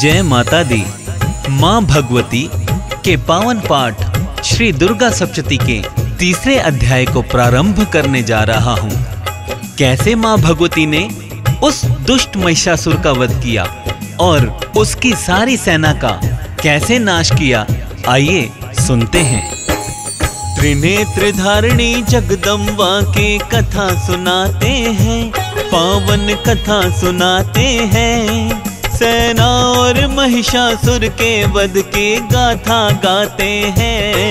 जय माता दी। माँ भगवती के पावन पाठ श्री दुर्गा सप्तशती के तीसरे अध्याय को प्रारंभ करने जा रहा हूँ। कैसे माँ भगवती ने उस दुष्ट महिषासुर का वध किया और उसकी सारी सेना का कैसे नाश किया, आइए सुनते हैं। त्रिनेत्रधारिणी जगदम्बा की कथा सुनाते हैं, पावन कथा सुनाते हैं। सेना और महिषासुर के वध की गाथा गाते हैं,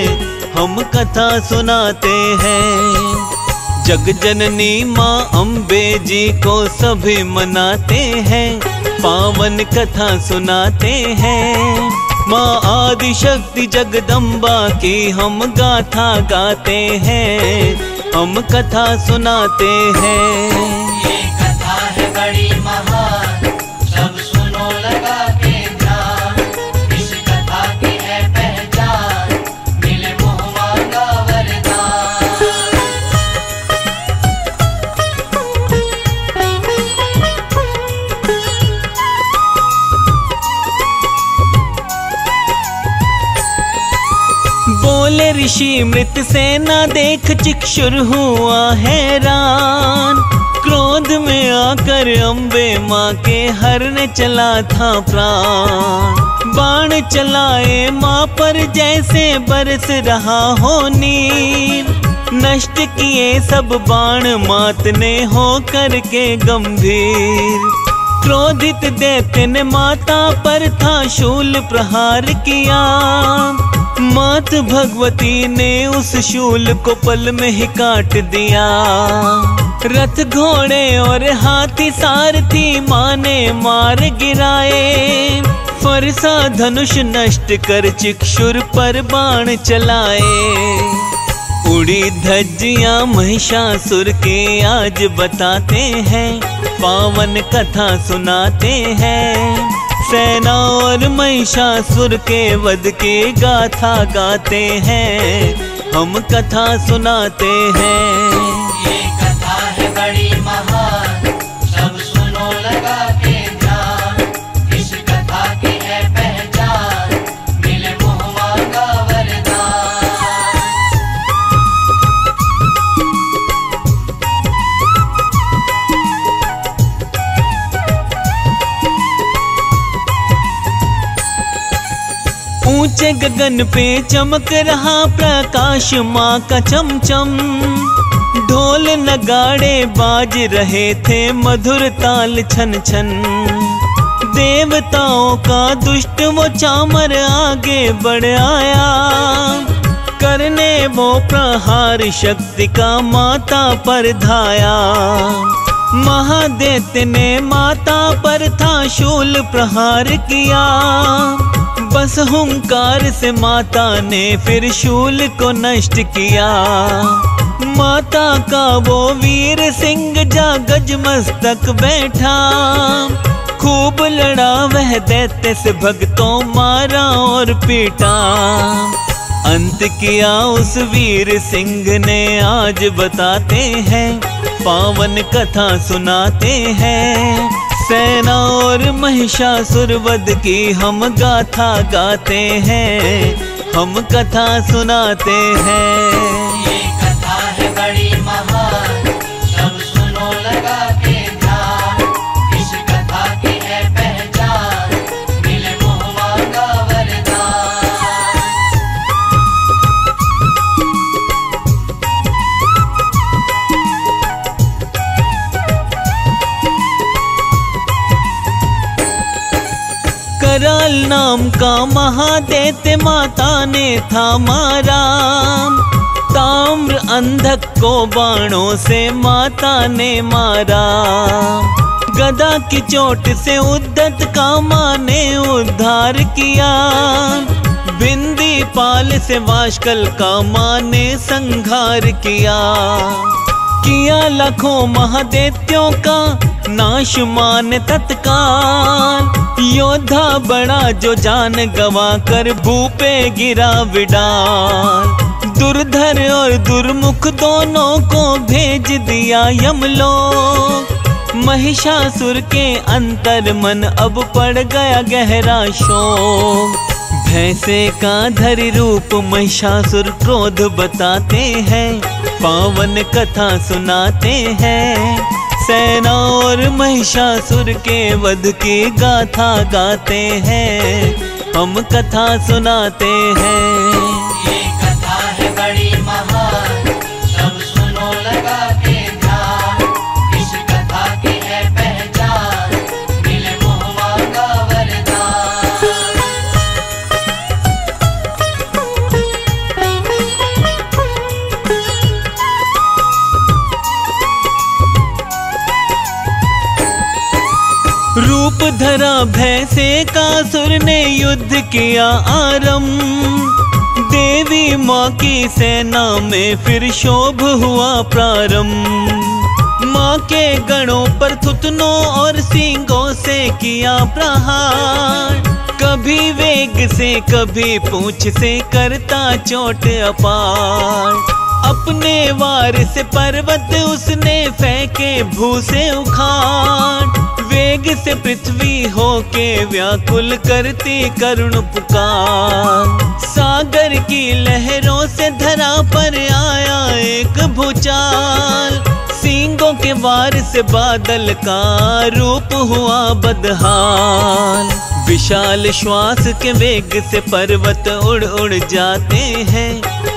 हम कथा सुनाते हैं। जगजननी माँ अम्बे जी को सभी मनाते हैं, पावन कथा सुनाते हैं। माँ आदिशक्ति जगदम्बा की हम गाथा गाते हैं, हम कथा सुनाते हैं। ये कथा है बड़ी महान, सब सुनो लगा के ध्यान। इस कथा की है पहचान, मिले मोह मांगा वरदान। बोले ऋषि मृत सेना देख चिक्षुर हुआ हैरान। क्रोध में आकर अम्बे माँ के हरने चला था प्राण। बाण चलाए माँ पर जैसे बरस रहा हो नीर। नष्ट किए सब बाण मात ने हो करके गंभीर। क्रोधित देवते ने माता पर था शूल प्रहार किया। मात भगवती ने उस शूल को पल में ही काट दिया। रथ घोड़े और हाथी सारथी माँ ने मार गिराए। फरसा धनुष नष्ट कर चिक्षुर पर बाण चलाए। उड़ी धज्जियाँ महिषासुर के आज बताते हैं, पावन कथा सुनाते हैं। सेना और महिषासुर के वध के गाथा गाते हैं, हम कथा सुनाते हैं। ये कथा है बड़ी महान, सब सुनो लगा के ध्यान। इस कथा की है पहचान, मिले मोह मांगा ऊंचे गगन पे चमक रहा प्रकाश माँ का चमचम। ढोल नगाड़े बाज रहे थे मधुर ताल छन छन। देवताओं का दुष्ट वो चामर आगे बढ़ आया। करने वो प्रहार शक्ति का माता पर धाया। महादेव ने माता पर था शूल प्रहार किया। बस हुंकार से माता ने फिर शूल को नष्ट किया। माता का वो वीर सिंह जागज मस्तक बैठा। खूब लड़ा वह दैत्य से भक्तों, मारा और पीटा। अंत किया उस वीर सिंह ने आज बताते हैं, पावन कथा सुनाते हैं। सेना और महिषासुर वध की हम गाथा गाते हैं, हम कथा सुनाते हैं। ये कथा है बड़ी महान, सब सुनो लगा के ध्यान। इस कथा की है पहचान, मिले मोह मांगा वरदान। कराल नाम का महादेव माता ने था मारा। ताम्र अंधक को बाणों से माता ने मारा। गदा की चोट से उद्धत का माँ ने उद्धार किया। बिंदी पाल से वाशकल का माँ ने संहार किया। किया लाखों महादेत्यों का नाश माँ ने तत्काल। योद्धा बड़ा जो जान गवा कर भूपे गिरा विडाल। दुर्धर और दुर्मुख दोनों को भेज दिया यमलोक। महिषासुर के अंतर मन अब पड़ गया गहरा शोक। भैंसे का धरि रूप महिषासुर क्रोध बताते हैं, पावन कथा सुनाते हैं। सेना और महिषासुर के वध की गाथा गाते हैं, हम कथा सुनाते हैं। ये कथा है बड़ी महान, सब सुनो लगा के ध्यान। इस कथा की है पहचान, मिले मोहमा का वरदान। रूप धरा भैंसे का असुर ने युद्ध किया आरंभ। देवी माँ की सेना में फिर शोभ हुआ प्रारंभ। माँ के गणों पर थुतनों और सींगों से किया प्रहार। कभी वेग से कभी पूंछ से करता चोट अपार। अपने वार से पर्वत उसने फेंके भूसे उखाड़। वेग से पृथ्वी होके व्याकुल करती करुण पुकार। सागर की लहरों से धरा पर आया एक भूचाल। सींगों के वार से बादल का रूप हुआ बदहाल। विशाल श्वास के वेग से पर्वत उड़ उड़ जाते हैं,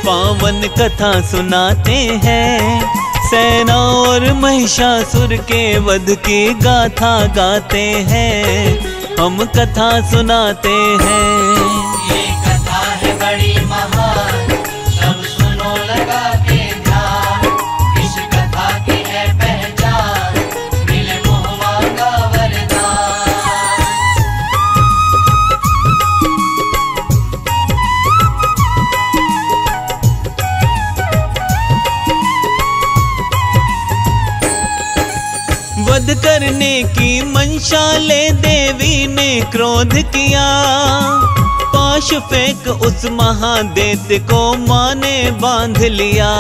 पावन कथा सुनाते हैं। सेना और महिषासुर के वध की गाथा गाते हैं, हम कथा सुनाते हैं। ये कथा है बड़ी महान, सब सुनो लगा के ध्यान। इस कथा की है पहचान, मिले मोहमा का वरदान। वध करने की मंशा ले देवी ने क्रोध किया। पाश फेंक उस महादैत्य को माँ ने बांध लिया।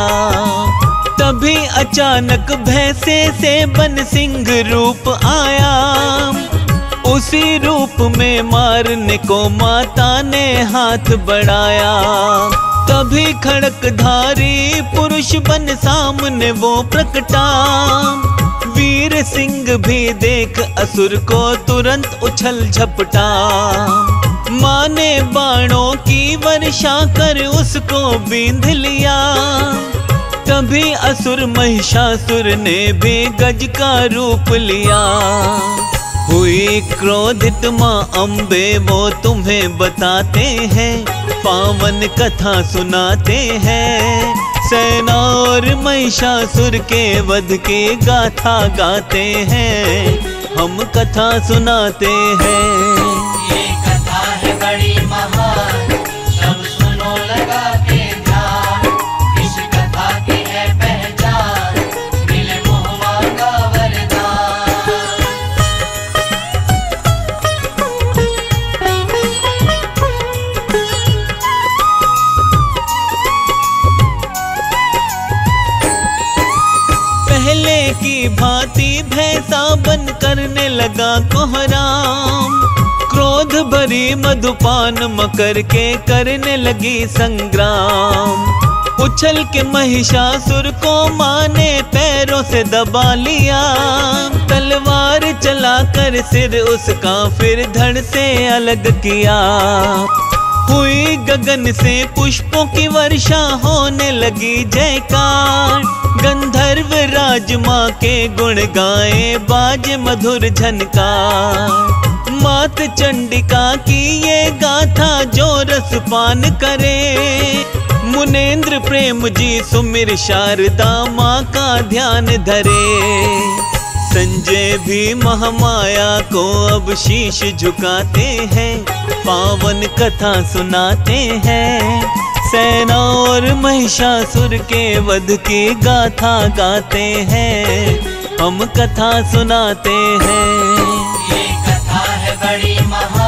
तभी अचानक भैंसे से बन सिंह रूप आया। उसी रूप में मारने को माता ने हाथ बढ़ाया। तभी खड़कधारी पुरुष बन सामने वो प्रकटा। वीर सिंह भी देख असुर को तुरंत उछल झपटा। माँ ने बाणों की वर्षा कर उसको बींध लिया। तभी असुर महिषासुर ने भी गज का रूप लिया। हुई क्रोधित माँ अम्बे वो तुम्हें बताते हैं, पावन कथा सुनाते हैं। सेना और महिषासुर के वध के गाथा गाते हैं, हम कथा सुनाते हैं। ये कथा है बड़ी महान, सब सुनो लगा के ध्यान। इस कथा की है पहचान, मिले मोहमा का वरदान। की भांति भैंसा बन करने लगा कोहराम। क्रोध भरी मधुपान मकर के करने लगी संग्राम। उछल के महिषासुर को माँ ने पैरों से दबा लिया। तलवार चलाकर सिर उसका फिर धड़ से अलग किया। हुई गगन से पुष्पों की वर्षा होने लगी जयकार। गंधर्व राजमा के गुण गाए बाज मधुर झनकार। मात चंडिका की ये गाथा जो रस पान करे। मुनेन्द्र प्रेम जी सुमिर शारदा माँ का ध्यान धरे। संजय भी महामाया को अब शीश झुकाते हैं, पावन कथा सुनाते हैं। सेना और महिषासुर के वध की गाथा गाते हैं, हम कथा सुनाते हैं। ये कथा है बड़ी महान।